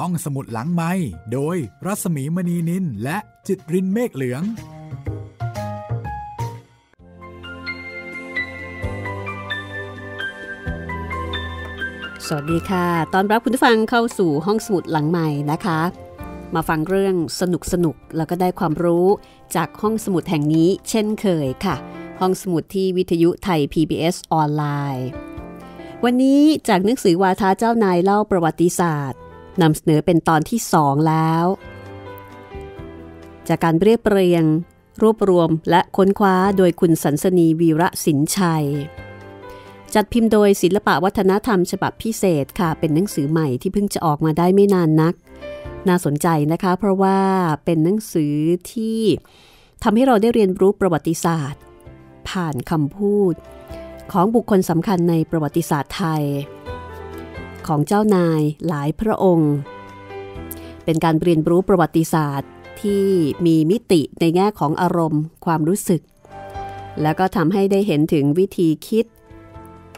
ห้องสมุดหลังไมค์โดยรัศมีมณีนินและจิตรินเมฆเหลืองสวัสดีค่ะตอนรับคุณผู้ฟังเข้าสู่ห้องสมุดหลังไมค์นะคะมาฟังเรื่องสนุกๆแล้วก็ได้ความรู้จากห้องสมุดแห่งนี้เช่นเคยค่ะห้องสมุดที่วิทยุไทย PBS ออนไลน์วันนี้จากหนังสือวาทะเจ้านายเล่าประวัติศาสตร์นำเสนอเป็นตอนที่2แล้วจากการเรียบเรียงรวบรวมและค้นคว้าโดยคุณสันสนีวีระสินชัยจัดพิมพ์โดยศิลปะวัฒนธรรมฉบับพิเศษค่ะเป็นหนังสือใหม่ที่เพิ่งจะออกมาได้ไม่นานนักน่าสนใจนะคะเพราะว่าเป็นหนังสือที่ทำให้เราได้เรียนรู้ประวัติศาสตร์ผ่านคำพูดของบุคคลสำคัญในประวัติศาสตร์ไทยของเจ้านายหลายพระองค์เป็นการเรียนรู้ประวัติศาสตร์ที่มีมิติในแง่ของอารมณ์ความรู้สึกแล้วก็ทำให้ได้เห็นถึงวิธีคิด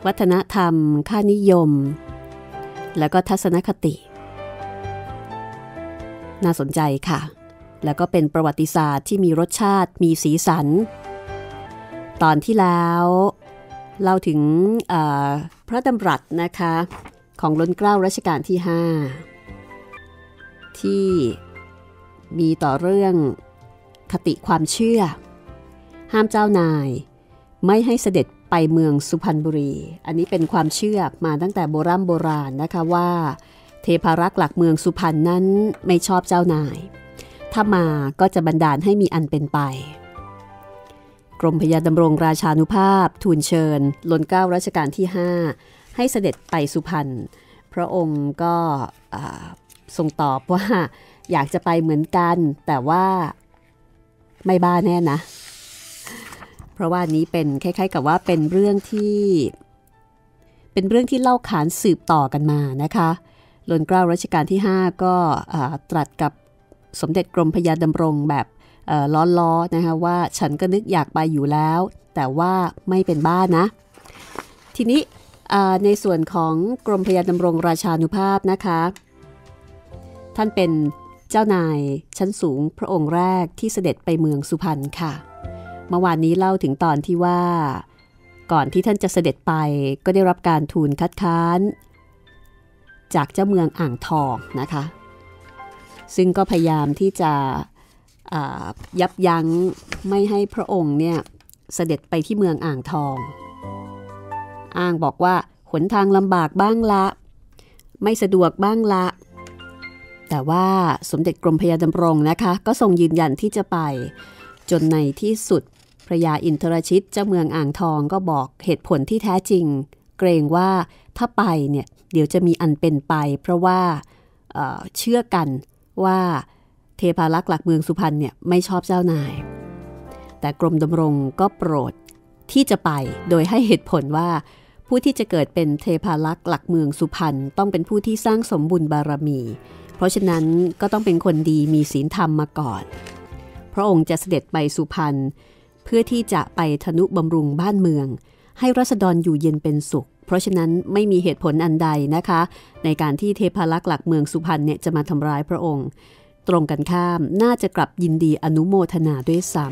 วัฒนธรรมค่านิยมแล้วก็ทัศนคติน่าสนใจค่ะแล้วก็เป็นประวัติศาสตร์ที่มีรสชาติมีสีสันตอนที่แล้วเล่าถึงพระดำรัสนะคะของล้นเกล้ารัชกาลที่5ที่มีต่อเรื่องคติความเชื่อห้ามเจ้านายไม่ให้เสด็จไปเมืองสุพรรณบุรีอันนี้เป็นความเชื่อมาตั้งแต่โบราณนะคะว่าเทพารักษ์หลักเมืองสุพรรณนั้นไม่ชอบเจ้านายถ้ามาก็จะบันดาลให้มีอันเป็นไปกรมพระยาดำรงราชานุภาพทูลเชิญล้นเกล้ารัชกาลที่5ให้เสด็จไปสุพรรณพระองค์ก็ทรงตอบว่าอยากจะไปเหมือนกันแต่ว่าไม่บ้าแน่นะเพราะว่านี้เป็นคล้ายๆกับว่าเป็นเรื่องที่เล่าขานสืบต่อกันมานะคะล้นเกล้ารัชกาลที่5ก็ตรัสกับสมเด็จกรมพระยาดำรงแบบล้อนะคะว่าฉันก็นึกอยากไปอยู่แล้วแต่ว่าไม่เป็นบ้านะทีนี้ในส่วนของกรมพระยาดำรงราชานุภาพนะคะท่านเป็นเจ้านายชั้นสูงพระองค์แรกที่เสด็จไปเมืองสุพรรณค่ะเมื่อวานนี้เล่าถึงตอนที่ว่าก่อนที่ท่านจะเสด็จไปก็ได้รับการทูลคัดค้านจากเจ้าเมืองอ่างทองนะคะซึ่งก็พยายามที่จะยับยั้งไม่ให้พระองค์เนี่ยเสด็จไปที่เมืองอ่างทองอ้างบอกว่าหนทางลำบากบ้างละไม่สะดวกบ้างละแต่ว่าสมเด็จกรมพระยาดำรงนะคะก็ทรงยืนยันที่จะไปจนในที่สุดพระยาอินทรชิตเจ้าเมืองอ่างทองก็บอกเหตุผลที่แท้จริงเกรงว่าถ้าไปเนี่ยเดี๋ยวจะมีอันเป็นไปเพราะว่าเชื่อกันว่าเทพารักษ์หลักเมืองสุพรรณเนี่ยไม่ชอบเจ้านายแต่กรมดำรงก็โปรดที่จะไปโดยให้เหตุผลว่าผู้ที่จะเกิดเป็นเทพารักษ์หลักเมืองสุพรรณต้องเป็นผู้ที่สร้างสมบุญบารมีเพราะฉะนั้นก็ต้องเป็นคนดีมีศีลธรรมมาก่อนพระองค์จะเสด็จไปสุพรรณเพื่อที่จะไปทนุบำรุงบ้านเมืองให้ราษฎรอยู่เย็นเป็นสุขเพราะฉะนั้นไม่มีเหตุผลอันใดนะคะในการที่เทพารักษ์หลักเมืองสุพรรณเนี่ยจะมาทำร้ายพระองค์ตรงกันข้ามน่าจะกลับยินดีอนุโมทนาด้วยซ้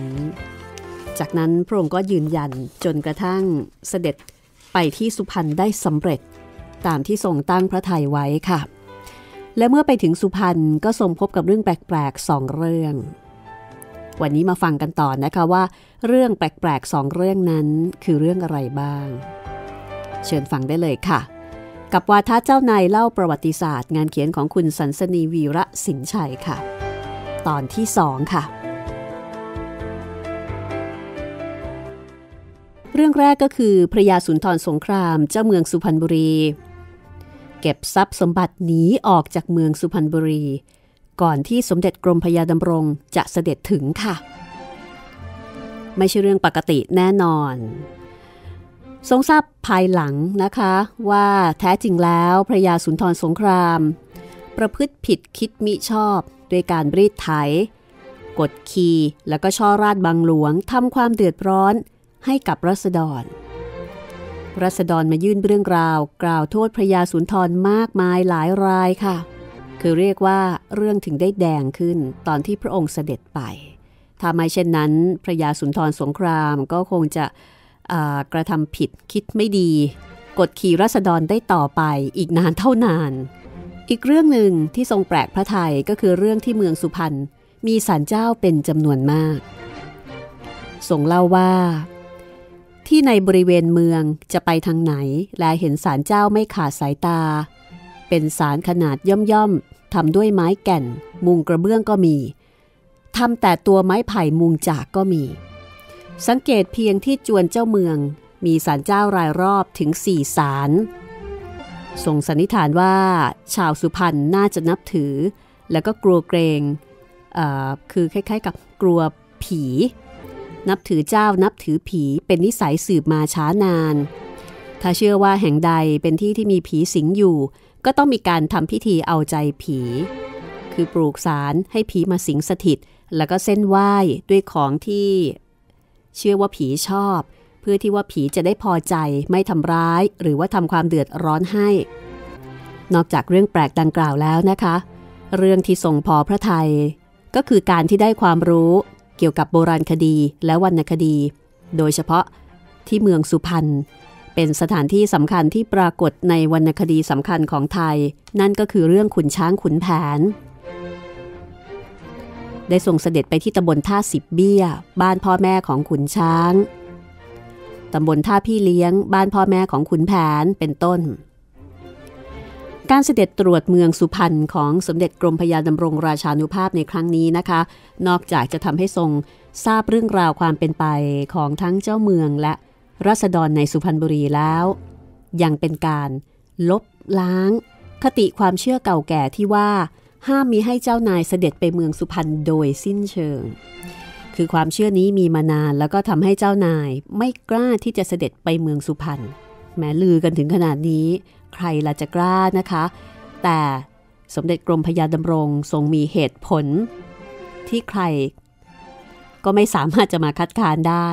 ำจากนั้นพระองค์ก็ยืนยันจนกระทั่งเสด็จไปที่สุพรรณได้สำเร็จตามที่ทรงตั้งพระทัยไว้ค่ะและเมื่อไปถึงสุพรรณก็ทรงพบกับเรื่องแปลกๆ2เรื่องวันนี้มาฟังกันต่อนะคะว่าเรื่องแปลกๆ2เรื่องนั้นคือเรื่องอะไรบ้างเชิญฟังได้เลยค่ะกับวาทะเจ้านายเล่าประวัติศาสตร์งานเขียนของคุณสันสนีวีระสินชัยค่ะตอนที่2ค่ะเรื่องแรกก็คือพระยาสุนทรสงครามเจ้าเมืองสุพรรณบุรีเก็บทรัพย์สมบัติหนีออกจากเมืองสุพรรณบุรีก่อนที่สมเด็จกรมพระยาดำรงจะเสด็จถึงค่ะไม่ใช่เรื่องปกติแน่นอนทรงทราบภายหลังนะคะว่าแท้จริงแล้วพระยาสุนทรสงครามประพฤติผิดคิดมิชอบด้วยการรีดไถกดขี่แล้วก็ช่อราชบังหลวงทำความเดือดร้อนให้กับราษฎรมายื่นเรื่องราวกล่าวโทษพระยาสุนทรมากมายหลายรายค่ะ คือเรียกว่าเรื่องถึงได้แดงขึ้นตอนที่พระองค์เสด็จไปถ้าไม่เช่นนั้นพระยาสุนทรสงครามก็คงจะกระทำผิดคิดไม่ดีกดขี่ราษฎรได้ต่อไปอีกนานเท่านานอีกเรื่องหนึ่งที่ทรงแปลกพระทัยก็คือเรื่องที่เมืองสุพรรณมีศาลเจ้าเป็นจำนวนมากทรงเล่าว่าที่ในบริเวณเมืองจะไปทางไหนและเห็นศาลเจ้าไม่ขาดสายตาเป็นศาลขนาดย่อมๆทำด้วยไม้แก่นมุงกระเบื้องก็มีทำแต่ตัวไม้ไผ่มุงจากก็มีสังเกตเพียงที่จวนเจ้าเมืองมีศาลเจ้ารายรอบถึง4ศาลทรงสันนิษฐานว่าชาวสุพรรณน่าจะนับถือแล้วก็กลัวเกรงคือคล้ายๆกับกลัวผีนับถือเจ้านับถือผีเป็นนิสัยสืบมาช้านานถ้าเชื่อว่าแห่งใดเป็นที่ที่มีผีสิงอยู่ก็ต้องมีการทำพิธีเอาใจผีคือปลูกศาลให้ผีมาสิงสถิตแล้วก็เส้นไหว้ด้วยของที่เชื่อว่าผีชอบเพื่อที่ว่าผีจะได้พอใจไม่ทำร้ายหรือว่าทำความเดือดร้อนให้นอกจากเรื่องแปลกดังกล่าวแล้วนะคะเรื่องที่ทรงพอพระทัยก็คือการที่ได้ความรู้เกี่ยวกับโบราณคดีและวรรณคดีโดยเฉพาะที่เมืองสุพรรณเป็นสถานที่สำคัญที่ปรากฏในวรรณคดีสำคัญของไทยนั่นก็คือเรื่องขุนช้างขุนแผนได้ส่งเสด็จไปที่ตำบลท่าสิบเบี้ยบ้านพ่อแม่ของขุนช้างตำบลท่าพี่เลี้ยงบ้านพ่อแม่ของขุนแผนเป็นต้นการเสด็จตรวจเมืองสุพรรณของสมเด็จกรมพระยาดำรงราชานุภาพในครั้งนี้นะคะนอกจากจะทำให้ทรงทราบเรื่องราวความเป็นไปของทั้งเจ้าเมืองและราษฎรในสุพรรณบุรีแล้วยังเป็นการลบล้างคติความเชื่อเก่าแก่ที่ว่าห้ามมิให้เจ้านายเสด็จไปเมืองสุพรรณโดยสิ้นเชิงคือความเชื่อนี้มีมานานแล้วก็ทำให้เจ้านายไม่กล้าที่จะเสด็จไปเมืองสุพรรณแม้ลือกันถึงขนาดนี้ใครล่ะจะกล้านะคะแต่สมเด็จกรมพระยาดำรงทรงมีเหตุผลที่ใครก็ไม่สามารถจะมาคัดค้านได้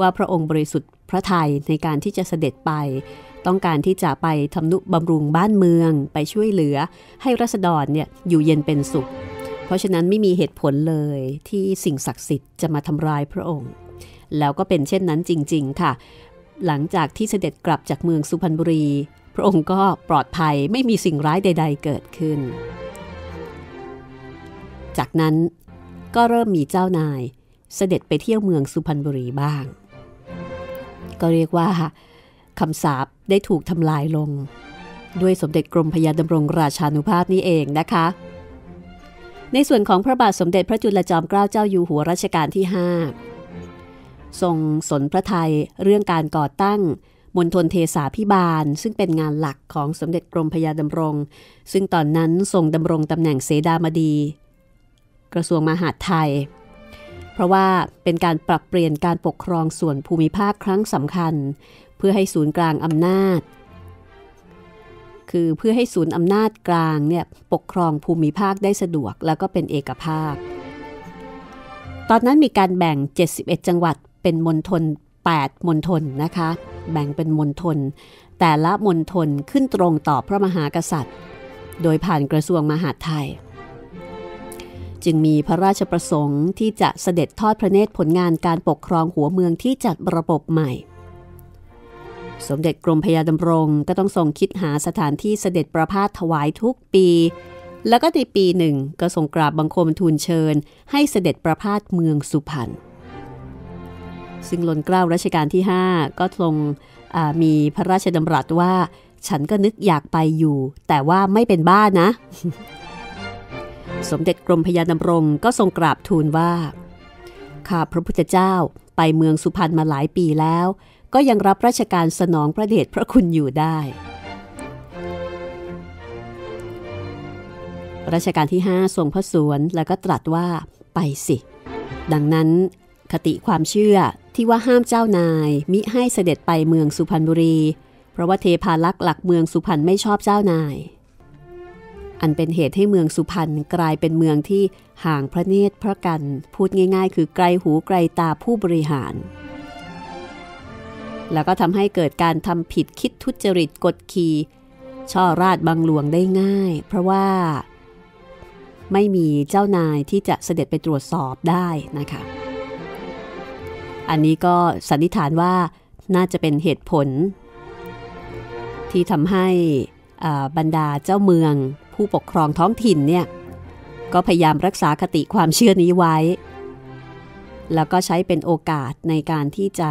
ว่าพระองค์บริสุทธิ์พระทัยในการที่จะเสด็จไปต้องการที่จะไปทำนุบำรุงบ้านเมืองไปช่วยเหลือให้ราษฎรเนี่ยอยู่เย็นเป็นสุขเพราะฉะนั้นไม่มีเหตุผลเลยที่สิ่งศักดิ์สิทธิ์จะมาทำร้ายพระองค์แล้วก็เป็นเช่นนั้นจริงๆค่ะหลังจากที่เสด็จกลับจากเมืองสุพรรณบุรีพระองค์ก็ปลอดภัยไม่มีสิ่งร้ายใดๆเกิดขึ้นจากนั้นก็เริ่มมีเจ้านายเสด็จไปเที่ยวเมืองสุพรรณบุรีบ้างก็เรียกว่าคำสาปได้ถูกทำลายลงด้วยสมเด็จกรมพระยาดำรงราชานุภาพนี้เองนะคะในส่วนของพระบาทสมเด็จพระจุลจอมเกล้าเจ้าอยู่หัวรัชกาลที่5ทรงสนพระทัยเรื่องการก่อตั้งมณฑลเทสาภิบาลซึ่งเป็นงานหลักของสมเด็จกรมพระยาดำรงซึ่งตอนนั้นทรงดำรงตำแหน่งเสดามดีกระทรวงมหาดไทยเพราะว่าเป็นการปรับเปลี่ยนการปกครองส่วนภูมิภาคครั้งสำคัญเพื่อให้ศูนย์กลางอำนาจคือเพื่อให้ศูนย์อำนาจกลางเนี่ยปกครองภูมิภาคได้สะดวกแล้วก็เป็นเอกภาคตอนนั้นมีการแบ่ง71จังหวัดเป็นมณฑล8มณฑลนะคะแบ่งเป็นมณฑลแต่ละมณฑลขึ้นตรงต่อพระมหากษัตริย์โดยผ่านกระทรวงมหาดไทยจึงมีพระราชประสงค์ที่จะเสด็จทอดพระเนตรผลงานการปกครองหัวเมืองที่จัดระบบใหม่สมเด็จกรมพระยาดำรงก็ต้องทรงคิดหาสถานที่เสด็จประพาสถวายทุกปีแล้วก็ในปีหนึ่งก็ทรงกราบบังคมทูลเชิญให้เสด็จประพาสเมืองสุพรรณซึ่งล้นเกล้ารัชกาลที่5ก็ทรงมีพระราชดำรัสว่าฉันก็นึกอยากไปอยู่แต่ว่าไม่เป็นบ้านะสมเด็จกรมพระยาดำรงก็ทรงกราบทูลว่าข้าพระพุทธเจ้าไปเมืองสุพรรณมาหลายปีแล้วก็ยังรับราชการสนองพระเดชพระคุณอยู่ได้รัชกาลที่5ทรงพระสวนแล้วก็ตรัสว่าไปสิดังนั้นคติความเชื่อที่ว่าห้ามเจ้านายมิให้เสด็จไปเมืองสุพรรณบุรีเพราะว่าเทพาลักษณ์หลักเมืองสุพรรณไม่ชอบเจ้านายอันเป็นเหตุให้เมืองสุพรรณกลายเป็นเมืองที่ห่างพระเนตรพระกันพูดง่ายๆคือไกลหูไกลตาผู้บริหารแล้วก็ทำให้เกิดการทำผิดคิดทุจริตกดขี่ช่อราชบังหลวงได้ง่ายเพราะว่า ไม่มีเจ้านายที่จะเสด็จไปตรวจสอบได้นะคะอันนี้ก็สันนิษฐานว่าน่าจะเป็นเหตุผลที่ทำให้บรรดาเจ้าเมืองผู้ปกครองท้องถิ่นเนี่ยก็พยายามรักษาคติความเชื่อนี้ไว้แล้วก็ใช้เป็นโอกาสในการที่จะ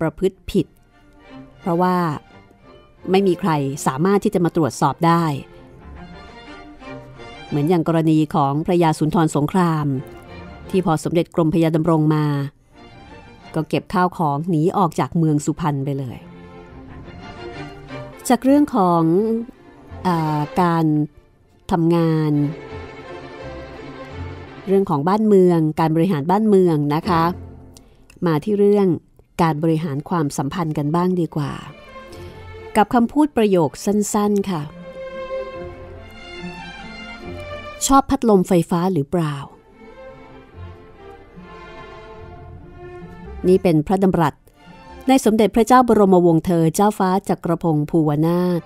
ประพฤติผิดเพราะว่าไม่มีใครสามารถที่จะมาตรวจสอบได้เหมือนอย่างกรณีของพระยาสุนทรสงครามที่พอสมเด็จกรมพระยาดำรงมาก็เก็บข้าวของหนีออกจากเมืองสุพรรณไปเลยจากเรื่องของการทำงานเรื่องของบ้านเมืองการบริหารบ้านเมืองนะคะมาที่เรื่องการบริหารความสัมพันธ์กันบ้างดีกว่ากับคำพูดประโยคสั้นๆค่ะชอบพัดลมไฟฟ้าหรือเปล่านี่เป็นพระดำรัสในสมเด็จพระเจ้าบรมวงศ์เธอเจ้าฟ้าจักรพงศ์ภูวนาถ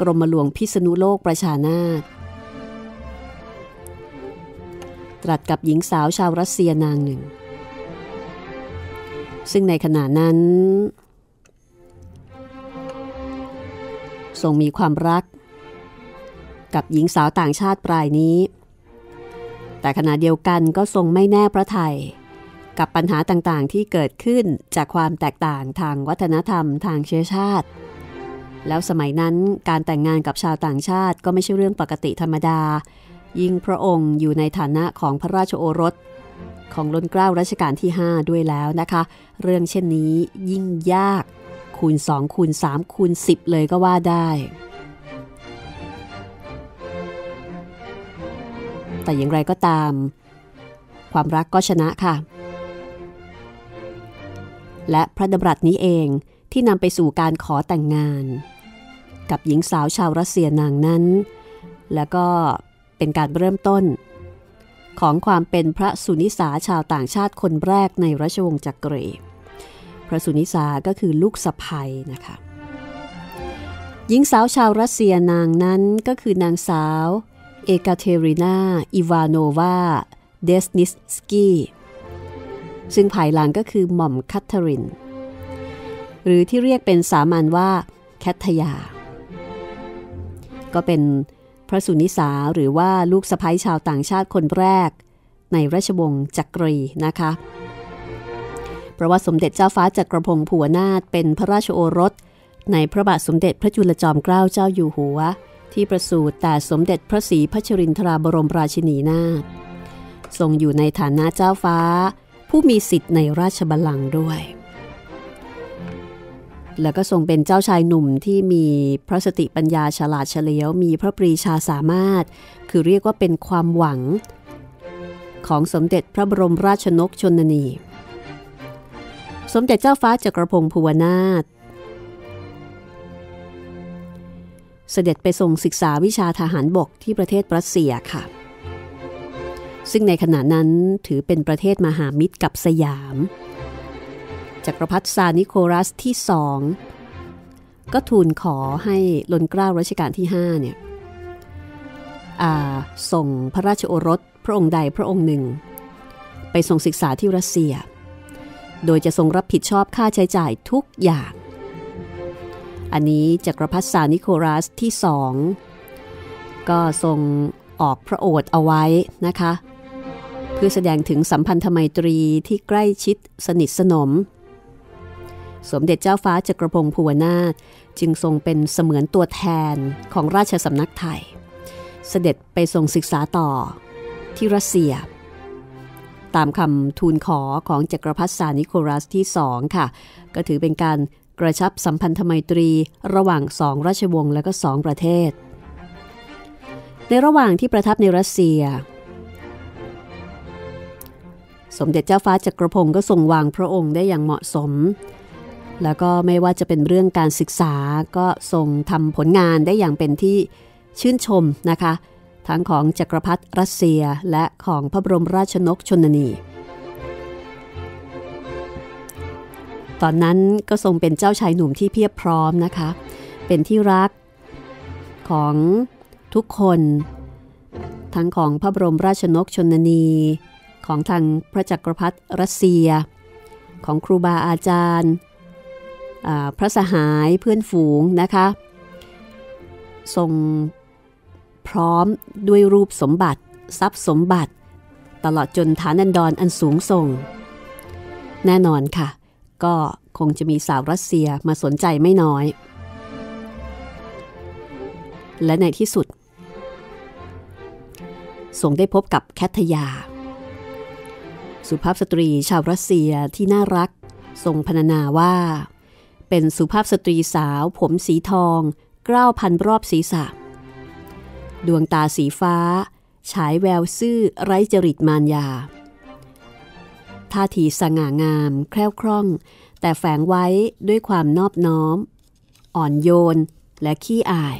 กรมหลวงพิษณุโลกประชานาถตรัสกับหญิงสาวชาวรัสเซียนางหนึ่งซึ่งในขณะนั้นทรงมีความรักกับหญิงสาวต่างชาติรายนี้แต่ขณะเดียวกันก็ทรงไม่แน่พระทัยกับปัญหาต่างๆที่เกิดขึ้นจากความแตกต่างทางวัฒนธรรมทางเชื้อชาติแล้วสมัยนั้นการแต่งงานกับชาวต่างชาติก็ไม่ใช่เรื่องปกติธรรมดายิ่งพระองค์อยู่ในฐานะของพระราชโอรสของล้นเกล้ารัชกาลที่5ด้วยแล้วนะคะเรื่องเช่นนี้ยิ่งยากคูณ2คูณ3คูณ10เลยก็ว่าได้แต่อย่างไรก็ตามความรักก็ชนะค่ะและพระดำรัสนี้เองที่นำไปสู่การขอแต่งงานกับหญิงสาวชาวรัสเซียนางนั้นแล้วก็เป็นการเริ่มต้นของความเป็นพระสุนิสาชาวต่างชาติคนแรกในราชวงศ์จักรีพระสุนิสาก็คือลูกสะใภ้นะคะหญิงสาวชาวรัสเซียนางนั้นก็คือนางสาวเอกาเทรินาอีวานโนวาเดสนิสสกีซึ่งภายหลังก็คือหม่อมคัทเธอรินหรือที่เรียกเป็นสามัญว่าแคทยาก็เป็นพระสุนิสาหรือว่าลูกสะใภ้ชาวต่างชาติคนแรกในราชวงศ์จักรีนะคะเพราะว่าสมเด็จเจ้าฟ้าจักรพงศ์ภูวนาถเป็นพระราชโอรสในพระบาทสมเด็จพระจุลจอมเกล้าเจ้าอยู่หัวที่ประสูติแต่สมเด็จพระศรีพัชรินทราบรมราชินีนาถทรงอยู่ในฐานะเจ้าฟ้าผู้มีสิทธิ์ในราชบัลลังก์ด้วยแล้วก็ทรงเป็นเจ้าชายหนุ่มที่มีพระสติปัญญาฉลาดเฉลียวมีพระปรีชาสามารถคือเรียกว่าเป็นความหวังของสมเด็จพระบรมราชชนกชนนีสมเด็จเจ้าฟ้าจักรพงศ์ภูวนาถเสด็จไปทรงศึกษาวิชาทหารบกที่ประเทศรัสเซียค่ะซึ่งในขณะนั้นถือเป็นประเทศมหามิตรกับสยามจักรพรรดิซาร์นิโคลัสที่2ก็ทูลขอให้ล้นเกล้ารัชกาลที่5เนี่ยส่งพระราชโอรสพระองค์ใดพระองค์หนึ่งไปทรงศึกษาที่รัสเซียโดยจะทรงรับผิดชอบค่าใช้จ่ายทุกอย่างอันนี้จักรพรรดิซาร์นิโคลัสที่2ก็ทรงออกพระโอษฐ์เอาไว้นะคะเพื่อแสดงถึงสัมพันธไมตรีที่ใกล้ชิดสนิทสนมสมเด็จเจ้าฟ้าจักรพงศ์ภูวนาถจึงทรงเป็นเสมือนตัวแทนของราชสำนักไทยเสด็จไปทรงศึกษาต่อที่รัสเซียตามคำทูลขอของจักรพรรดิซาร์นิโคลัสที่2ค่ะก็ถือเป็นการกระชับสัมพันธไมตรีระหว่าง2ราชวงศ์และก็2ประเทศในระหว่างที่ประทับในรัสเซียสมเด็จเจ้าฟ้าจักรพงศ์ก็ทรงวางพระองค์ได้อย่างเหมาะสมแล้วก็ไม่ว่าจะเป็นเรื่องการศึกษาก็ทรงทำผลงานได้อย่างเป็นที่ชื่นชมนะคะทั้งของจักรพรรดิรัสเซียและของพระบรมราชชนกชนนีตอนนั้นก็ทรงเป็นเจ้าชายหนุ่มที่เพียบพร้อมนะคะเป็นที่รักของทุกคน ทั้งของพระบรมราชนกชนนีของทางพระจักรพรรดิรัสเซียของครูบาอาจารย์พระสหายเพื่อนฝูงนะคะทรงพร้อมด้วยรูปสมบัติทรัพย์สมบัติตลอดจนฐานันดรอันสูงส่งแน่นอนค่ะก็คงจะมีสาวรัสเซียมาสนใจไม่น้อยและในที่สุดทรงได้พบกับแคทยาสุภาพสตรีชาวรัสเซียที่น่ารักทรงพรรณนาว่าเป็นสุภาพสตรีสาวผมสีทองเกล้าพันรอบศีรษะดวงตาสีฟ้าฉายแววซื่อไร้จริตมารยาท่าทีสง่างามแคล่วคล่องแต่แฝงไว้ด้วยความนอบน้อมอ่อนโยนและขี้อาย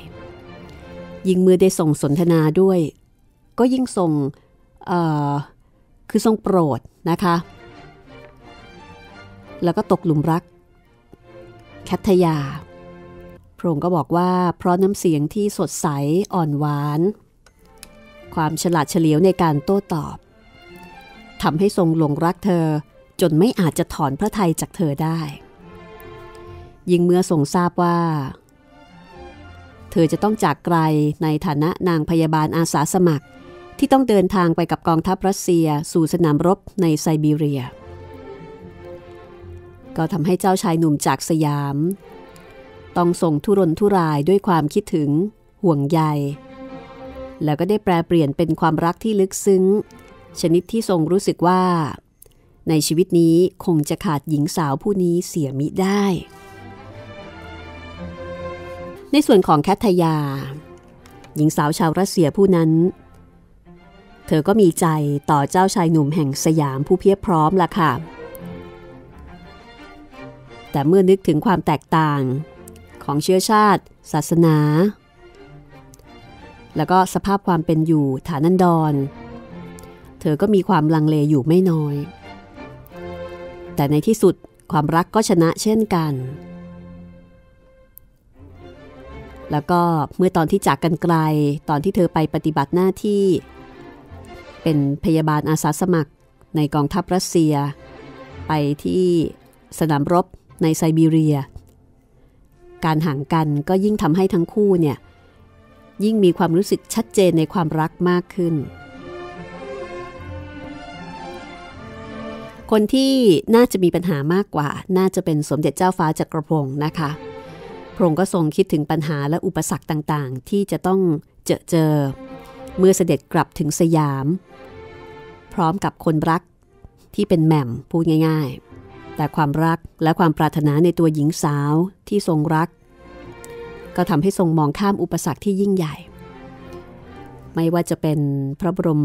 ยิ่งเมื่อได้ทรงสนทนาด้วยก็ยิ่งทรงคือทรงโปรดนะคะแล้วก็ตกหลุมรักแคทยาพระองค์ก็บอกว่าเพราะน้ำเสียงที่สดใสอ่อนหวานความฉลาดเฉลียวในการโต้ตอบทำให้ทรงหลงรักเธอจนไม่อาจจะถอนพระทัยจากเธอได้ยิ่งเมื่อทรงทราบว่าเธอจะต้องจากไกลในฐานะนางพยาบาลอาสาสมัครที่ต้องเดินทางไปกับกองทัพรัสเซียสู่สนามรบในไซบีเรียก็ทำให้เจ้าชายหนุ่มจากสยามต้องทรงทุรนทุรายด้วยความคิดถึงห่วงใยแล้วก็ได้แปรเปลี่ยนเป็นความรักที่ลึกซึ้งชนิดที่ทรงรู้สึกว่าในชีวิตนี้คงจะขาดหญิงสาวผู้นี้เสียมิได้ในส่วนของแคทยาหญิงสาวชาวรัสเซียผู้นั้นเธอก็มีใจต่อเจ้าชายหนุ่มแห่งสยามผู้เพียบพร้อมล่ะค่ะแต่เมื่อนึกถึงความแตกต่างของเชื้อชาติศาสนาแล้วก็สภาพความเป็นอยู่ฐานันดรเธอก็มีความลังเลอยู่ไม่น้อยแต่ในที่สุดความรักก็ชนะเช่นกันแล้วก็เมื่อตอนที่จากกันไกลตอนที่เธอไปปฏิบัติหน้าที่เป็นพยาบาลอาสาสมัครในกองทัพรัสเซียไปที่สนามรบในไซบีเรียการห่างกันก็ยิ่งทำให้ทั้งคู่เนี่ยยิ่งมีความรู้สึกชัดเจนในความรักมากขึ้นคนที่น่าจะมีปัญหามากกว่าน่าจะเป็นสมเด็จเจ้าฟ้าจักรพงศ์นะคะพระองค์ก็ทรงคิดถึงปัญหาและอุปสรรคต่างๆที่จะต้องเจอเมื่อเสด็จกลับถึงสยามพร้อมกับคนรักที่เป็นแหม่มพูดง่ายๆแต่ความรักและความปรารถนาในตัวหญิงสาวที่ทรงรักก็ทำให้ทรงมองข้ามอุปสรรคที่ยิ่งใหญ่ไม่ว่าจะเป็นพระบรม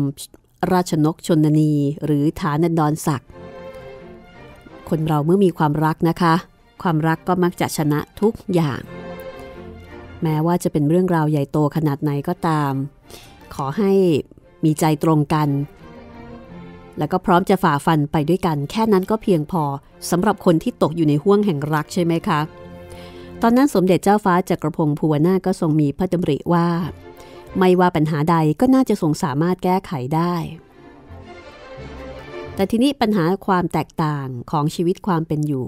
ราชนกชนนีหรือฐานันดรศักดิ์คนเราเมื่อมีความรักนะคะความรักก็มักจะชนะทุกอย่างแม้ว่าจะเป็นเรื่องราวใหญ่โตขนาดไหนก็ตามขอให้มีใจตรงกันแล้วก็พร้อมจะฝ่าฟันไปด้วยกันแค่นั้นก็เพียงพอสำหรับคนที่ตกอยู่ในห้วงแห่งรักใช่ไหมคะตอนนั้นสมเด็จเจ้าฟ้าจักรพงศ์ภูวนาถก็ทรงมีพระดำริว่าไม่ว่าปัญหาใดก็น่าจะทรงสามารถแก้ไขได้แต่ทีนี้ปัญหาความแตกต่างของชีวิตความเป็นอยู่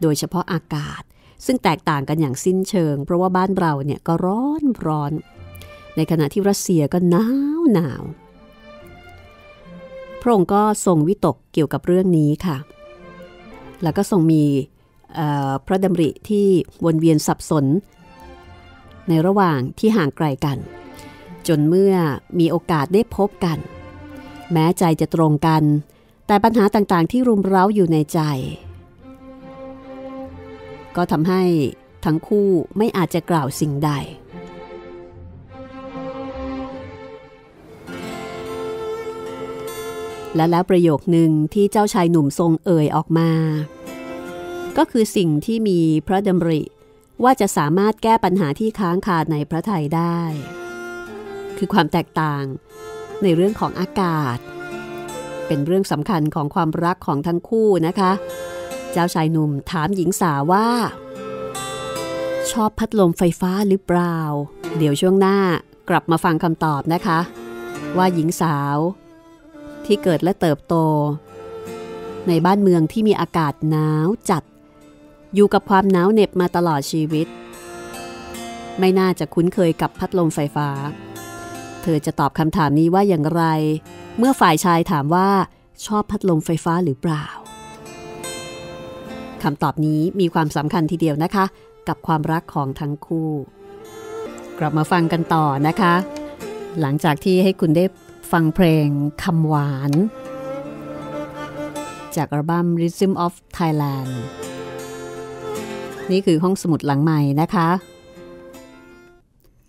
โดยเฉพาะอากาศซึ่งแตกต่างกันอย่างสิ้นเชิงเพราะว่าบ้านเราเนี่ยก็ร้อนในขณะที่รัสเซียก็หนาวพระองค์ก็ทรงวิตกเกี่ยวกับเรื่องนี้ค่ะแล้วก็ทรงมีพระดำริที่วนเวียนสับสนในระหว่างที่ห่างไกลกันจนเมื่อมีโอกาสได้พบกันแม้ใจจะตรงกันแต่ปัญหาต่างๆที่รุมเร้าอยู่ในใจก็ทำให้ทั้งคู่ไม่อาจจะกล่าวสิ่งใดและแล้วประโยคหนึ่งที่เจ้าชายหนุ่มทรงเอ่ยออกมาก็คือสิ่งที่มีพระดำริว่าจะสามารถแก้ปัญหาที่ค้างคาในพระทัยได้คือความแตกต่างในเรื่องของอากาศเป็นเรื่องสำคัญของความรักของทั้งคู่นะคะเจ้าชายหนุ่มถามหญิงสาวว่าชอบพัดลมไฟฟ้าหรือเปล่าเดี๋ยวช่วงหน้ากลับมาฟังคำตอบนะคะ ว่าหญิงสาวที่เกิดและเติบโตในบ้านเมืองที่มีอากาศหนาวจัดอยู่กับความหนาวเหน็บมาตลอดชีวิตไม่น่าจะคุ้นเคยกับพัดลมไฟฟ้าเธอจะตอบคำถามนี้ว่าอย่างไรเมื่อฝ่ายชายถามว่าชอบพัดลมไฟฟ้าหรือเปล่าคำตอบนี้มีความสำคัญทีเดียวนะคะกับความรักของทั้งคู่กลับมาฟังกันต่อนะคะหลังจากที่ให้คุณได้ฟังเพลงคำหวานจากอัลบั้ม Rhythm of Thailand นี่คือห้องสมุดหลังใหม่นะคะ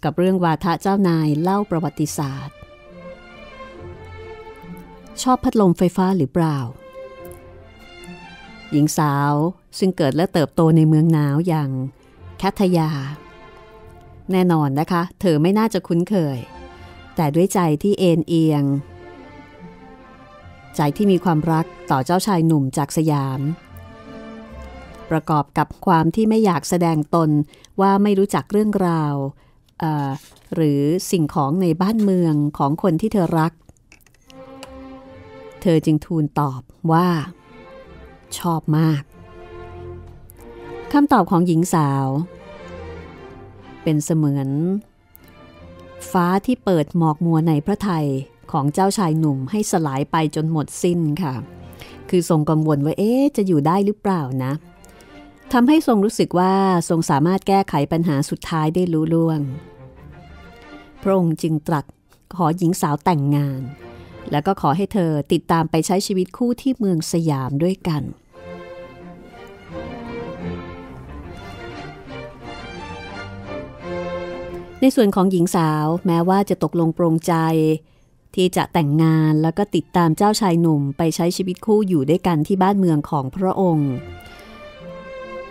กับเรื่องวาทะเจ้านายเล่าประวัติศาสตร์ชอบพัดลมไฟฟ้าหรือเปล่าหญิงสาวซึ่งเกิดและเติบโตในเมืองหนาวอย่างคัทยาแน่นอนนะคะเธอไม่น่าจะคุ้นเคยแต่ด้วยใจที่เอ็นเอียงใจที่มีความรักต่อเจ้าชายหนุ่มจากสยามประกอบกับความที่ไม่อยากแสดงตนว่าไม่รู้จักเรื่องราวหรือสิ่งของในบ้านเมืองของคนที่เธอรักเธอจึงทูลตอบว่าชอบมากคำตอบของหญิงสาวเป็นเสมือนฟ้าที่เปิดหมอกมัวในพระทัยของเจ้าชายหนุ่มให้สลายไปจนหมดสิ้นค่ะคือทรงกังวลว่าจะอยู่ได้หรือเปล่านะทำให้ทรงรู้สึกว่าทรงสามารถแก้ไขปัญหาสุดท้ายได้ลุล่วงพระองค์จึงตรัสขอหญิงสาวแต่งงานแล้วก็ขอให้เธอติดตามไปใช้ชีวิตคู่ที่เมืองสยามด้วยกันในส่วนของหญิงสาวแม้ว่าจะตกลงปรงใจที่จะแต่งงานแล้วก็ติดตามเจ้าชายหนุ่มไปใช้ชีวิตคู่อยู่ด้วยกันที่บ้านเมืองของพระองค์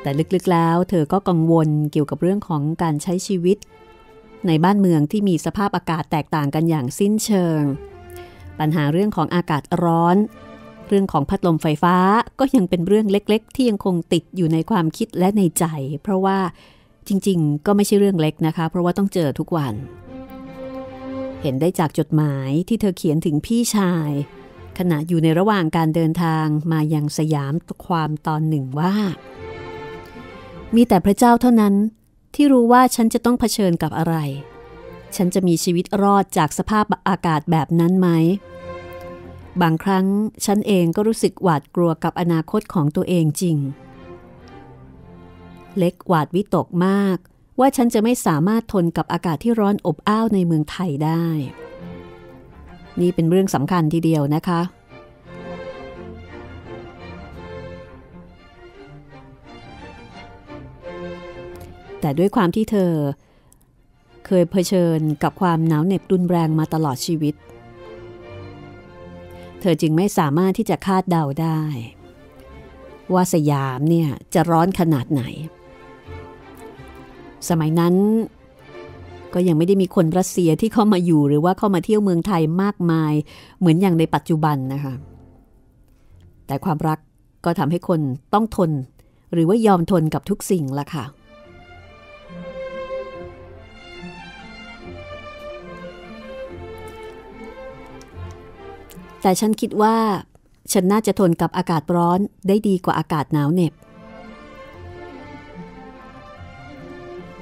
แต่ลึกๆแล้วเธอก็กังวลเกี่ยวกับเรื่องของการใช้ชีวิตในบ้านเมืองที่มีสภาพอากาศแตกต่างกันอย่างสิ้นเชิงปัญหาเรื่องของอากาศร้อนเรื่องของพัดลมไฟฟ้าก็ยังเป็นเรื่องเล็กๆที่ยังคงติดอยู่ในความคิดและในใจเพราะว่าจริงๆก็ไม่ใช่เรื่องเล็กนะคะเพราะว่าต้องเจอทุกวันเห็นได้จากจดหมายที่เธอเขียนถึงพี่ชายขณะอยู่ในระหว่างการเดินทางมายังสยามความตอนหนึ่งว่ามีแต่พระเจ้าเท่านั้นที่รู้ว่าฉันจะต้องเผชิญกับอะไรฉันจะมีชีวิตรอดจากสภาพอากาศแบบนั้นไหมบางครั้งฉันเองก็รู้สึกหวาดกลัวกับอนาคตของตัวเองจริงเล็กหวาดวิตกมากว่าฉันจะไม่สามารถทนกับอากาศที่ร้อนอบอ้าวในเมืองไทยได้นี่เป็นเรื่องสำคัญทีเดียวนะคะแต่ด้วยความที่เธอเคยเผชิญกับความหนาวเหน็บรุนแรงมาตลอดชีวิตเธอจึงไม่สามารถที่จะคาดเดาได้ว่าสยามเนี่ยจะร้อนขนาดไหนสมัยนั้นก็ยังไม่ได้มีคนรัสเซียที่เข้ามาอยู่หรือว่าเข้ามาเที่ยวเมืองไทยมากมายเหมือนอย่างในปัจจุบันนะคะแต่ความรักก็ทำให้คนต้องทนหรือว่ายอมทนกับทุกสิ่งละค่ะแต่ฉันคิดว่าฉันน่าจะทนกับอากาศร้อนได้ดีกว่าอากาศหนาวเหน็บ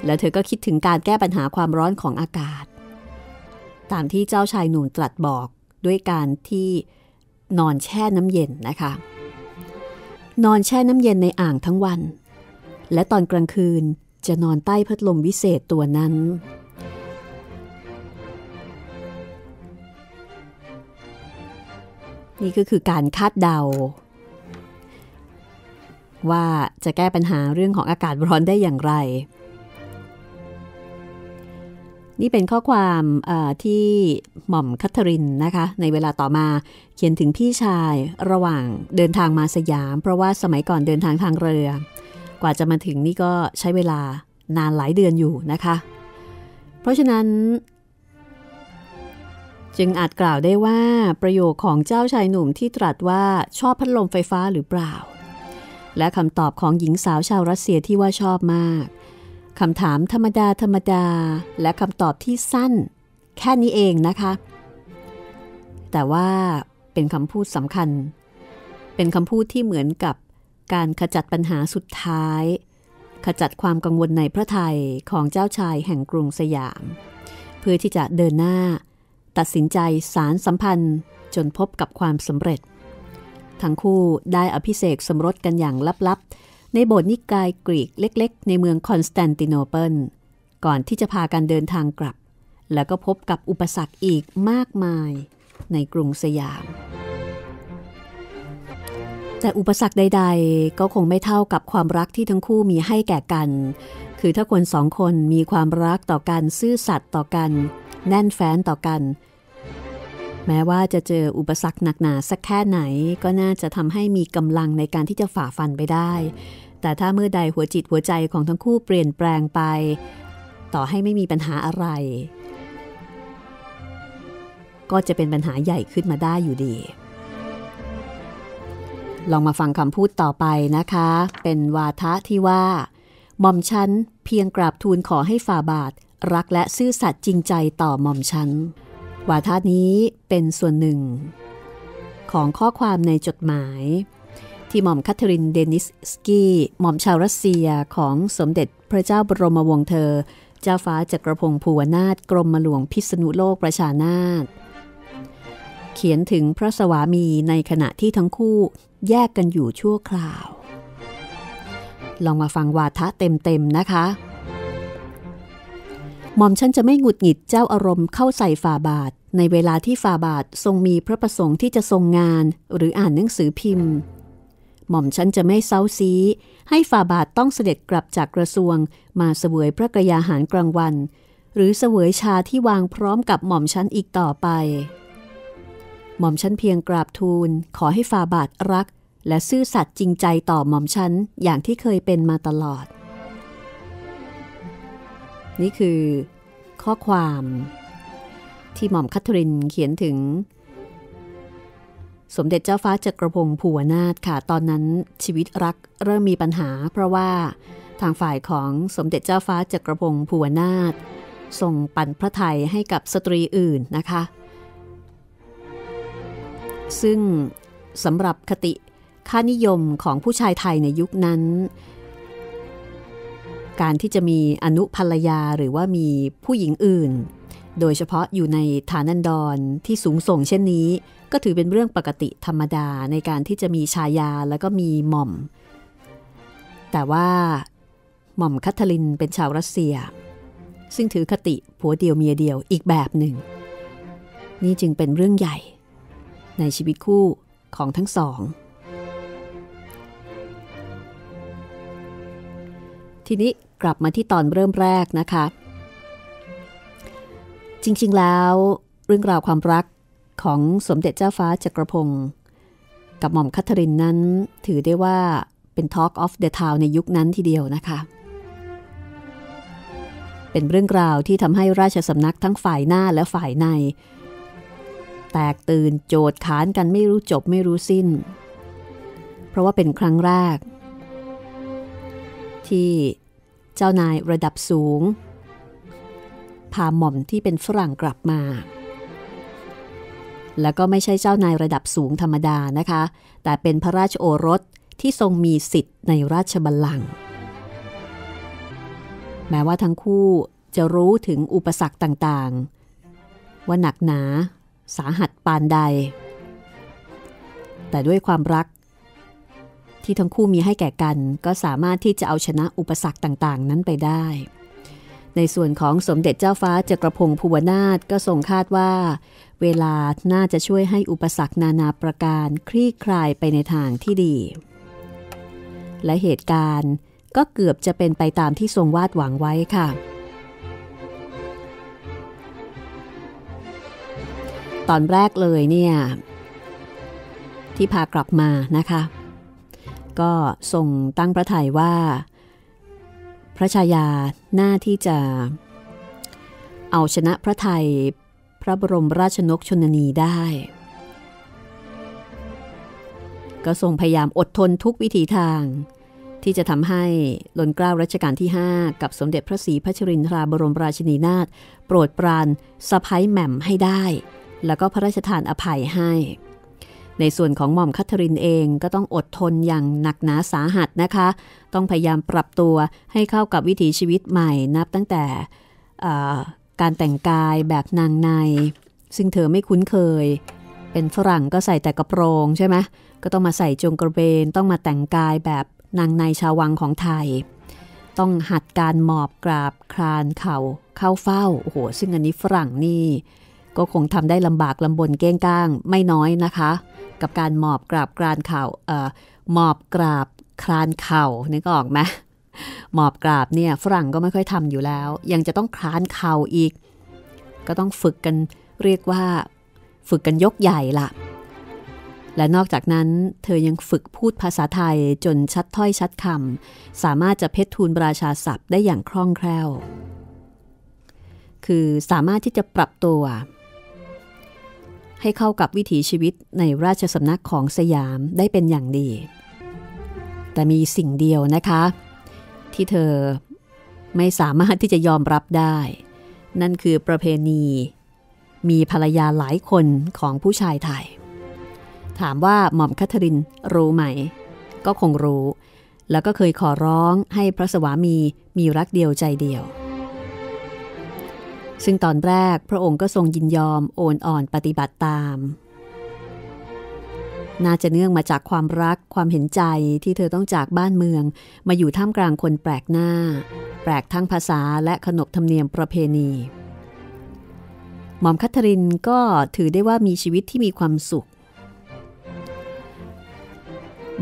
และเธอก็คิดถึงการแก้ปัญหาความร้อนของอากาศตามที่เจ้าชายหนุ่มตรัสบอกด้วยการที่นอนแช่น้ำเย็นนะคะนอนแช่น้ำเย็นในอ่างทั้งวันและตอนกลางคืนจะนอนใต้พัดลมวิเศษตัวนั้นนี่ก็คือการคาดเดาว่าจะแก้ปัญหาเรื่องของอากาศร้อนได้อย่างไรนี่เป็นข้อความที่หม่อมคัทรินนะคะในเวลาต่อมาเขียนถึงพี่ชายระหว่างเดินทางมาสยามเพราะว่าสมัยก่อนเดินทางทางเรือกว่าจะมาถึงนี่ก็ใช้เวลานานหลายเดือนอยู่นะคะเพราะฉะนั้นจึงอาจกล่าวได้ว่าประโยคของเจ้าชายหนุ่มที่ตรัสว่าชอบพัดลมไฟฟ้าหรือเปล่าและคำตอบของหญิงสาวชาวรัสเซียที่ว่าชอบมากคำถามธรรมดาและคำตอบที่สั้นแค่นี้เองนะคะ แต่ว่าเป็นคำพูดสำคัญเป็นคำพูดที่เหมือนกับการขจัดปัญหาสุดท้ายขจัดความกังวลในพระทัยของเจ้าชายแห่งกรุงสยามเพื่อที่จะเดินหน้าตัดสินใจสานสัมพันธ์จนพบกับความสำเร็จทั้งคู่ได้อภิเษกสมรสกันอย่างลับๆในโบสถ์นิกายกรีกเล็กๆในเมืองคอนสแตนติโนเปิลก่อนที่จะพากันเดินทางกลับแล้วก็พบกับอุปสรรคอีกมากมายในกรุงสยามแต่อุปสรรคใดๆก็คงไม่เท่ากับความรักที่ทั้งคู่มีให้แก่กันคือถ้าคนสองคนมีความรักต่อกันซื่อสัตย์ต่อกันแน่นแฟ้นต่อกันแม้ว่าจะเจออุปสรรคหนักหนาสักแค่ไหนก็น่าจะทำให้มีกำลังในการที่จะฝ่าฟันไปได้แต่ถ้าเมื่อใดหัวจิตหัวใจของทั้งคู่เปลี่ยนแปลงไปต่อให้ไม่มีปัญหาอะไรก็จะเป็นปัญหาใหญ่ขึ้นมาได้อยู่ดีลองมาฟังคำพูดต่อไปนะคะเป็นวาทะที่ว่าหม่อมฉันเพียงกราบทูลขอให้ฝ่าบาทรักและซื่อสัตย์จริงใจต่อหม่อมฉันวาทะนี้เป็นส่วนหนึ่งของข้อความในจดหมายที่หม่อมแคทเธอรินเดนิสสกีหม่อมชาวรัสเซียของสมเด็จพระเจ้าบรมวงศ์เธอเจ้าฟ้าจักรพงศ์ภูวนาถกรมหลวงพิษณุโลกประชานาถเขียนถึงพระสวามีในขณะที่ทั้งคู่แยกกันอยู่ชั่วคราวลองมาฟังวาทะเต็มๆนะคะหม่อมฉันจะไม่หงุดหงิดเจ้าอารมณ์เข้าใส่ฝ่าบาทในเวลาที่ฝ่าบาททรงมีพระประสงค์ที่จะทรงงานหรืออ่านหนังสือพิมพ์หม่อมฉันจะไม่เซ้าซี้ให้ฝ่าบาทต้องเสด็จกลับจากกระทรวงมาเสวยพระกยาหารกลางวันหรือเสวยชาที่วางพร้อมกับหม่อมฉันอีกต่อไปหม่อมฉันเพียงกราบทูลขอให้ฝ่าบาทรักและซื่อสัตย์จริงใจต่อหม่อมฉันอย่างที่เคยเป็นมาตลอดนี่คือข้อความที่หม่อมแคทเธอรินเขียนถึงสมเด็จเจ้าฟ้าจักรพงศ์ภูวนาถค่ะตอนนั้นชีวิตรักเริ่มมีปัญหาเพราะว่าทางฝ่ายของสมเด็จเจ้าฟ้าจักรพงศ์ภูวนาถทรงปันพระทัยให้กับสตรีอื่นนะคะซึ่งสำหรับคติค่านิยมของผู้ชายไทยในยุคนั้นการที่จะมีอนุภรรยาหรือว่ามีผู้หญิงอื่นโดยเฉพาะอยู่ในฐานันดรที่สูงส่งเช่นนี้ก็ถือเป็นเรื่องปกติธรรมดาในการที่จะมีชายาแล้วก็มีหม่อมแต่ว่าหม่อมแคทเธอรินเป็นชาวรัสเซียซึ่งถือคติผัวเดียวเมียเดียวอีกแบบหนึ่งนี่จึงเป็นเรื่องใหญ่ในชีวิตคู่ของทั้งสองทีนี้กลับมาที่ตอนเริ่มแรกนะคะจริงๆแล้วเรื่องราวความรักของสมเด็จเจ้าฟ้าจักรพงศ์กับหม่อมแคทเธอรินนั้นถือได้ว่าเป็น Talk of the Town ในยุคนั้นทีเดียวนะคะเป็นเรื่องราวที่ทำให้ราชสำนักทั้งฝ่ายหน้าและฝ่ายในแตกตื่นโจทย์ขานกันไม่รู้จบไม่รู้สิ้นเพราะว่าเป็นครั้งแรกที่เจ้านายระดับสูงพาหม่อมที่เป็นฝรั่งกลับมาแล้วก็ไม่ใช่เจ้านายระดับสูงธรรมดานะคะแต่เป็นพระราชโอรสที่ทรงมีสิทธิ์ในราชบัลลังก์แม้ว่าทั้งคู่จะรู้ถึงอุปสรรคต่างๆว่าหนักหนาสาหัสปานใดแต่ด้วยความรักที่ทั้งคู่มีให้แก่กันก็สามารถที่จะเอาชนะอุปสรรคต่างๆนั้นไปได้ในส่วนของสมเด็จเจ้าฟ้าจักรพงศ์ภูวนาถก็ทรงคาดว่าเวลาน่าจะช่วยให้อุปสรรคนานาประการคลี่คลายไปในทางที่ดีและเหตุการณ์ก็เกือบจะเป็นไปตามที่ทรงวาดหวังไว้ค่ะตอนแรกเลยเนี่ยที่พากลับมานะคะก็ทรงตั้งพระทัยว่าพระชายาหน้าที่จะเอาชนะพระทัยพระบรมราชนกชนนีได้ก็ทรงพยายามอดทนทุกวิถีทางที่จะทำให้ล้นเกล้ารัชกาลที่5กับสมเด็จพระศรีพัชรินทราบรมราชินีนาถโปรดปรานสะใภ้แหม่มให้ได้ แล้วก็พระราชทานอภัยให้ในส่วนของหม่อมคัทรินเองก็ต้องอดทนอย่างหนักหนาสาหัสนะคะต้องพยายามปรับตัวให้เข้ากับวิถีชีวิตใหม่นับตั้งแต่การแต่งกายแบบนางในซึ่งเธอไม่คุ้นเคยเป็นฝรั่งก็ใส่แต่กระโปรงใช่ไหมก็ต้องมาใส่จงกระเบนต้องมาแต่งกายแบบนางในชาววังของไทยต้องหัดการหมอบกราบคลานเข่าเข้าเฝ้าโอ้โหซึ่งอันนี้ฝรั่งนี่ก็คงทำได้ลำบากลำบนเก้งก้างไม่น้อยนะคะกับการหมอบกราบคลานเข่าหมอบกราบคลานเข่านึกออกไหมหมอบกราบเนี่ยฝรั่งก็ไม่ค่อยทำอยู่แล้วยังจะต้องคลานเข่าอีกก็ต้องฝึกกันเรียกว่าฝึกกันยกใหญ่ละและนอกจากนั้นเธอยังฝึกพูดภาษาไทยจนชัดถ้อยชัดคำสามารถจะเพชรทูลราชาศัพท์ได้อย่างคล่องแคล่วคือสามารถที่จะปรับตัวให้เข้ากับวิถีชีวิตในราชสำนักของสยามได้เป็นอย่างดีแต่มีสิ่งเดียวนะคะที่เธอไม่สามารถที่จะยอมรับได้นั่นคือประเพณีมีภรรยาหลายคนของผู้ชายไทยถามว่าหม่อมคัทรินรู้ไหมก็คงรู้แล้วก็เคยขอร้องให้พระสวามีมีรักเดียวใจเดียวซึ่งตอนแรกพระองค์ก็ทรงยินยอมโอนอ่อนปฏิบัติตามน่าจะเนื่องมาจากความรักความเห็นใจที่เธอต้องจากบ้านเมืองมาอยู่ท่ามกลางคนแปลกหน้าแปลกทั้งภาษาและขนบธรรมเนียมประเพณีหม่อมคัทรินก็ถือได้ว่ามีชีวิตที่มีความสุข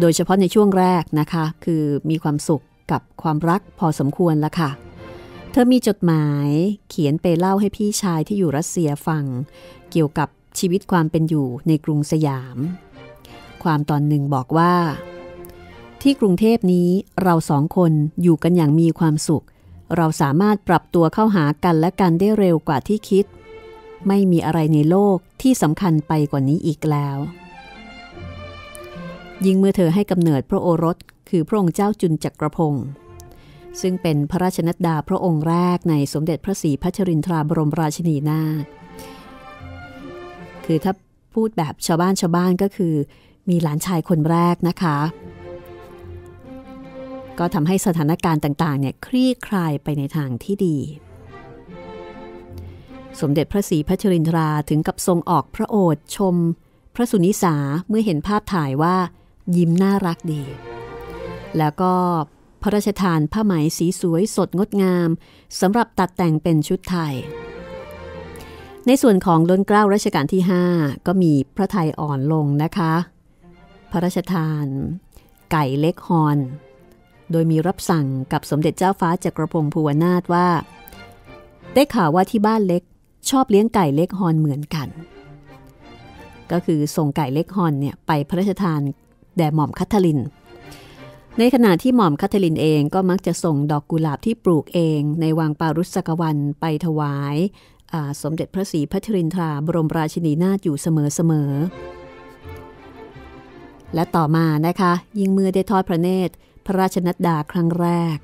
โดยเฉพาะในช่วงแรกนะคะคือมีความสุขกับความรักพอสมควรละค่ะเธอมีจดหมายเขียนไปเล่าให้พี่ชายที่อยู่รัสเซียฟังเกี่ยวกับชีวิตความเป็นอยู่ในกรุงสยามความตอนหนึ่งบอกว่าที่กรุงเทพนี้เราสองคนอยู่กันอย่างมีความสุขเราสามารถปรับตัวเข้าหากันและกันได้เร็วกว่าที่คิดไม่มีอะไรในโลกที่สำคัญไปกว่านี้อีกแล้วยิ่งเมื่อเธอให้กำเนิดพระโอรสคือพระองค์เจ้าจุลจักรพงศ์ซึ่งเป็นพระราชนัดดาพระองค์แรกในสมเด็จพระศรีพัชรินทราบรมราชินีนาถคือถ้าพูดแบบชาวบ้านก็คือมีหลานชายคนแรกนะคะก็ทำให้สถานการณ์ต่างๆเนี่ยคลี่คลายไปในทางที่ดีสมเด็จพระศรีพัชรินทราถึงกับทรงออกพระโอษฐ์ชมพระสุนิสาเมื่อเห็นภาพถ่ายว่ายิ้มน่ารักดีแล้วก็พระราชทานผ้าไหมสีสวยสดงดงามสำหรับตัดแต่งเป็นชุดไทยในส่วนของล้นเกล้ารัชกาลที่5ก็มีพระไทยอ่อนลงนะคะพระราชทานไก่เล็กฮอนโดยมีรับสั่งกับสมเด็จเจ้าฟ้าจักรพงศ์ภูวนาถว่าได้ข่าวว่าที่บ้านเล็กชอบเลี้ยงไก่เล็กฮอนเหมือนกันก็คือส่งไก่เล็กฮอนเนี่ยไปพระราชทานแด่หม่อมคัทรินในขณะที่หม่อมคัทรินเองก็มักจะส่งดอกกุหลาบที่ปลูกเองในวังปารุษกวันไปถวายสมเด็จพระศรีพัชรินทราบรมราชินีนาถอยู่เสมอๆและต่อมานะคะยิ่งเมื่อได้ทอดพระเนตรพระราชนัดดาครั้งแรก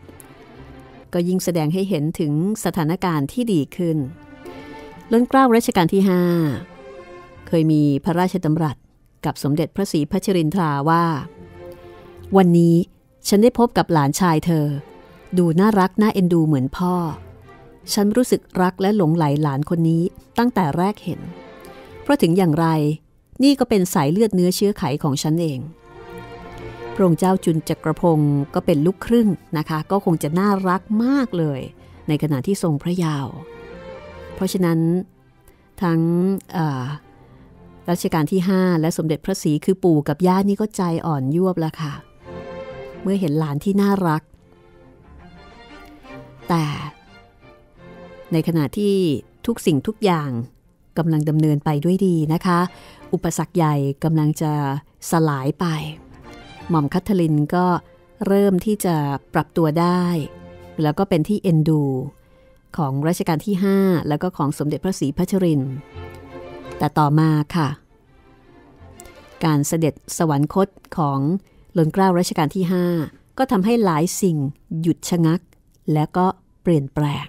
ก็ยิ่งแสดงให้เห็นถึงสถานการณ์ที่ดีขึ้นล้นเกล้ารัชกาลที่5เคยมีพระราชดำรัสกับสมเด็จพระศรีพัชรินทราว่าวันนี้ฉันได้พบกับหลานชายเธอดูน่ารักน่าเอ็นดูเหมือนพ่อฉันรู้สึกรักและหลงไหลหลานคนนี้ตั้งแต่แรกเห็นเพราะถึงอย่างไรนี่ก็เป็นสายเลือดเนื้อเชื้อไขของฉันเองพระองค์เจ้าจุลจักรพงศ์ก็เป็นลูกครึ่งนะคะก็คงจะน่ารักมากเลยในขณะที่ทรงพระเยาว์เพราะฉะนั้นทั้งรัชกาลที่5และสมเด็จพระศรีคือปู่กับย่านี่ก็ใจอ่อนยวบแล้วค่ะเมื่อเห็นหลานที่น่ารักแต่ในขณะที่ทุกสิ่งทุกอย่างกำลังดำเนินไปด้วยดีนะคะอุปสรรคใหญ่กำลังจะสลายไปหม่อมคัทรินก็เริ่มที่จะปรับตัวได้แล้วก็เป็นที่เอ็นดูของรัชกาลที่5แล้วก็ของสมเด็จพระศรีพัชรินแต่ต่อมาค่ะการเสด็จสวรรคตของล้นเกล้ารัชกาลที่5ก็ทำให้หลายสิ่งหยุดชะงักและก็เปลี่ยนแปลง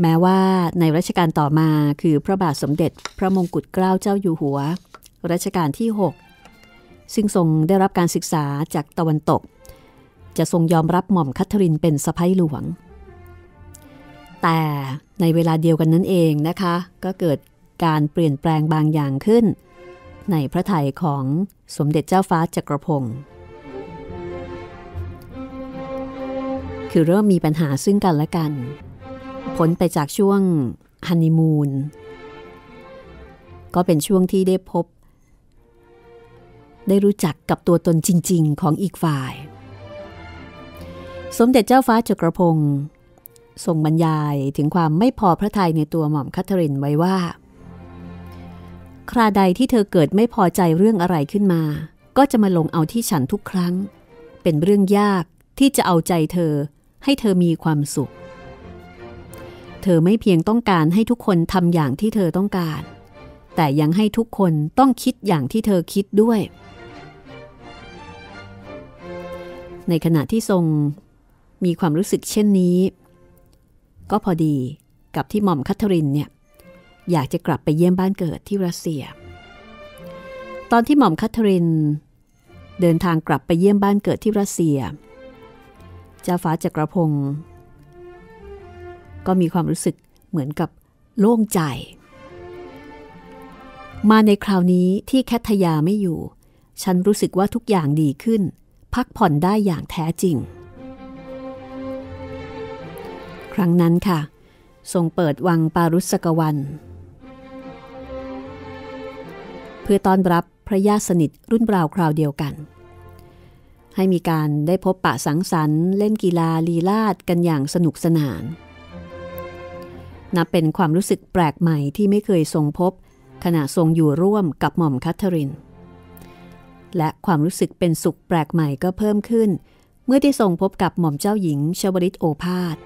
แม้ว่าในรัชกาลต่อมาคือพระบาทสมเด็จพระมงกุฎเกล้าเจ้าอยู่หัวรัชกาลที่ 6 ซึ่งทรงได้รับการศึกษาจากตะวันตกจะทรงยอมรับหม่อมแคทเธอรีนเป็นสะใภ้หลวงแต่ในเวลาเดียวกันนั้นเองนะคะก็เกิดการเปลี่ยนแปลงบางอย่างขึ้นในพระทัยของสมเด็จเจ้าฟ้าจักรพงศ์คือเริ่มมีปัญหาซึ่งกันและกันพ้นไปจากช่วงฮันนีมูนก็เป็นช่วงที่ได้พบได้รู้จักกับตัวตนจริงๆของอีกฝ่ายสมเด็จเจ้าฟ้าจักรพงศ์ทรงบรรยายถึงความไม่พอพระทัยในตัวหม่อมแคทเธอรีนไว้ว่าคราใดที่เธอเกิดไม่พอใจเรื่องอะไรขึ้นมาก็จะมาลงเอาที่ฉันทุกครั้งเป็นเรื่องยากที่จะเอาใจเธอให้เธอมีความสุขเธอไม่เพียงต้องการให้ทุกคนทำอย่างที่เธอต้องการแต่ยังให้ทุกคนต้องคิดอย่างที่เธอคิดด้วยในขณะที่ทรงมีความรู้สึกเช่นนี้ก็พอดีกับที่หม่อมแคทเธอรีนเนี่ยอยากจะกลับไปเยี่ยมบ้านเกิดที่รัสเซียตอนที่หม่อมแคทเธอรีนเดินทางกลับไปเยี่ยมบ้านเกิดที่รัสเซียเจ้าฟ้าจักรพงศ์ก็มีความรู้สึกเหมือนกับโล่งใจมาในคราวนี้ที่แคทยาไม่อยู่ฉันรู้สึกว่าทุกอย่างดีขึ้นพักผ่อนได้อย่างแท้จริงครั้งนั้นค่ะทรงเปิดวังปารุสกวันเพื่อต้อนรับพระญาติสนิทรุ่นราวคราวเดียวกันให้มีการได้พบปะสังสรรค์เล่นกีฬาลีลาศกันอย่างสนุกสนานนับเป็นความรู้สึกแปลกใหม่ที่ไม่เคยทรงพบขณะทรงอยู่ร่วมกับหม่อมแคทเธอรีนและความรู้สึกเป็นสุขแปลกใหม่ก็เพิ่มขึ้นเมื่อได้ทรงพบกับหม่อมเจ้าหญิงชวลิตโอภาส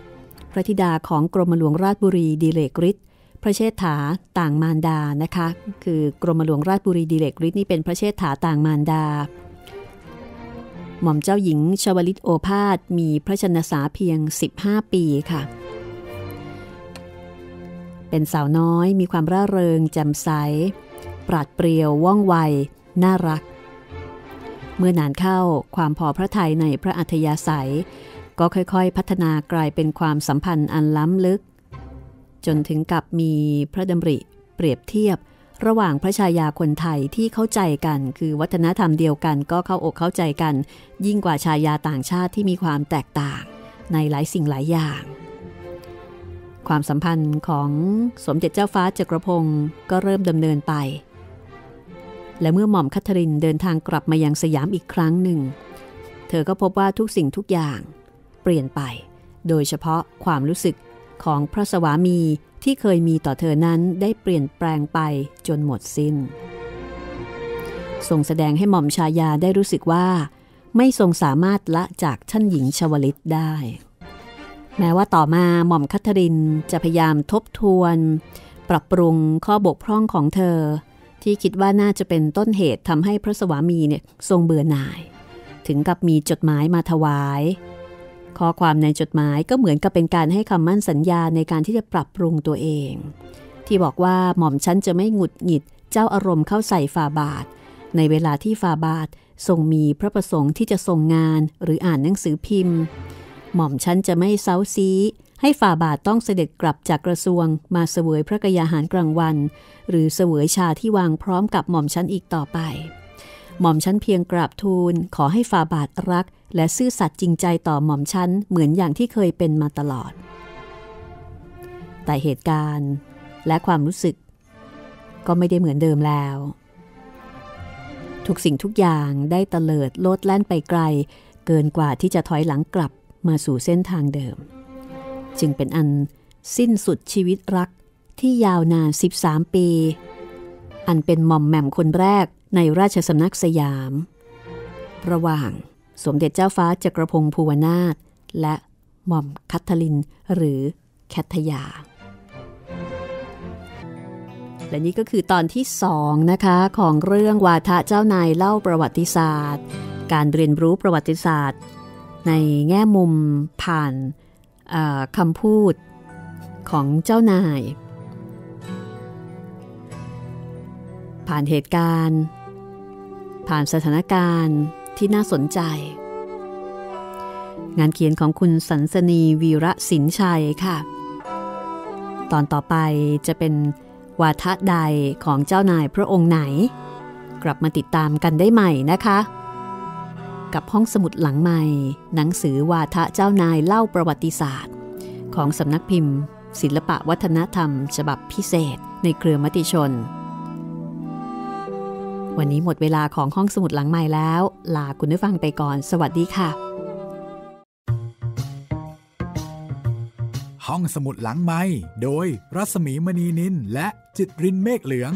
พระธิดาของกรมหลวงราชบุรีดิเรกฤทธิ์พระเชษฐาต่างมารดานะคะคือกรมหลวงราชบุรีดิเรกฤทธิ์นี่เป็นพระเชษฐาต่างมารดาหม่อมเจ้าหญิงชวลิตโอภาสมีพระชนสาเพียง15ปีค่ะเป็นสาวน้อยมีความร่าเริงแจ่มใสปราดเปรียวว่องไวน่ารักเมื่อนานเข้าความพอพระทัยในพระอัธยาศัยก็ค่อยๆพัฒนากลายเป็นความสัมพันธ์อันล้ำลึกจนถึงกับมีพระดำริเปรียบเทียบระหว่างพระชายาคนไทยที่เข้าใจกันคือวัฒนธรรมเดียวกันก็เข้าอกเข้าใจกันยิ่งกว่าชายาต่างชาติที่มีความแตกต่างในหลายสิ่งหลายอย่างความสัมพันธ์ของสมเด็จเจ้าฟ้าจักรพงศ์ก็เริ่มดำเนินไปและเมื่อหม่อมแคทเธอรีนเดินทางกลับมายังสยามอีกครั้งหนึ่งเธอก็พบว่าทุกสิ่งทุกอย่างเปลี่ยนไปโดยเฉพาะความรู้สึกของพระสวามีที่เคยมีต่อเธอนั้นได้เปลี่ยนแปลงไปจนหมดสิ้นทรงแสดงให้หม่อมชายาได้รู้สึกว่าไม่ทรงสามารถละจากท่านหญิงชวลิตได้แม้ว่าต่อมาหม่อมแคทเธอรีนจะพยายามทบทวนปรับปรุงข้อบกพร่องของเธอที่คิดว่าน่าจะเป็นต้นเหตุทำให้พระสวามีเนี่ยทรงเบื่อหน่ายถึงกับมีจดหมายมาถวายข้อความในจดหมายก็เหมือนกับเป็นการให้คำมั่นสัญญาในการที่จะปรับปรุงตัวเองที่บอกว่าหม่อมฉันจะไม่หงุดหงิดเจ้าอารมณ์เข้าใส่ฝ่าบาทในเวลาที่ฝ่าบาททรงมีพระประสงค์ที่จะทรงงานหรืออ่านหนังสือพิมพ์หม่อมฉันจะไม่เซ้าซี้ให้ฝ่าบาทต้องเสด็จกลับจากกระทรวงมาเสวยพระกยาหารกลางวันหรือเสวยชาที่วางพร้อมกับหม่อมฉันอีกต่อไปหม่อมฉันเพียงกราบทูลขอให้ฝ่าบาทรักและซื่อสัตย์จริงใจต่อหม่อมฉันเหมือนอย่างที่เคยเป็นมาตลอดแต่เหตุการณ์และความรู้สึกก็ไม่ได้เหมือนเดิมแล้วทุกสิ่งทุกอย่างได้เตลิดโลดแล่นไปไกลเกินกว่าที่จะถอยหลังกลับมาสู่เส้นทางเดิมจึงเป็นอันสิ้นสุดชีวิตรักที่ยาวนาน13ปีอันเป็นหม่อมแหม่มคนแรกในราชสำนักสยามระหว่างสมเด็จเจ้าฟ้าจักรพงศ์ภูวนาถและหม่อมแคทเธอรีนหรือแคทยาและนี่ก็คือตอนที่2นะคะของเรื่องวาทะเจ้านายเล่าประวัติศาสตร์การเรียนรู้ประวัติศาสตร์ในแง่มุมผ่านคำพูด ของเจ้านายผ่านเหตุการณ์ผ่านสถานการณ์ที่น่าสนใจงานเขียนของคุณสันสนีวีระสินชัยค่ะตอนต่อไปจะเป็นวาทะใดของเจ้านายพระองค์ไหนกลับมาติดตามกันได้ใหม่นะคะกับห้องสมุดหลังใหม่หนังสือวาทะเจ้านายเล่าประวัติศาสตร์ของสำนักพิมพ์ศิลปะวัฒนธรรมฉบับพิเศษในเครือมติชนวันนี้หมดเวลาของห้องสมุดหลังใหม่แล้วลาคุณผู้ฟังไปก่อนสวัสดีค่ะห้องสมุดหลังไมค์โดยรัศมีมณีนินและจิตรินเมฆเหลือง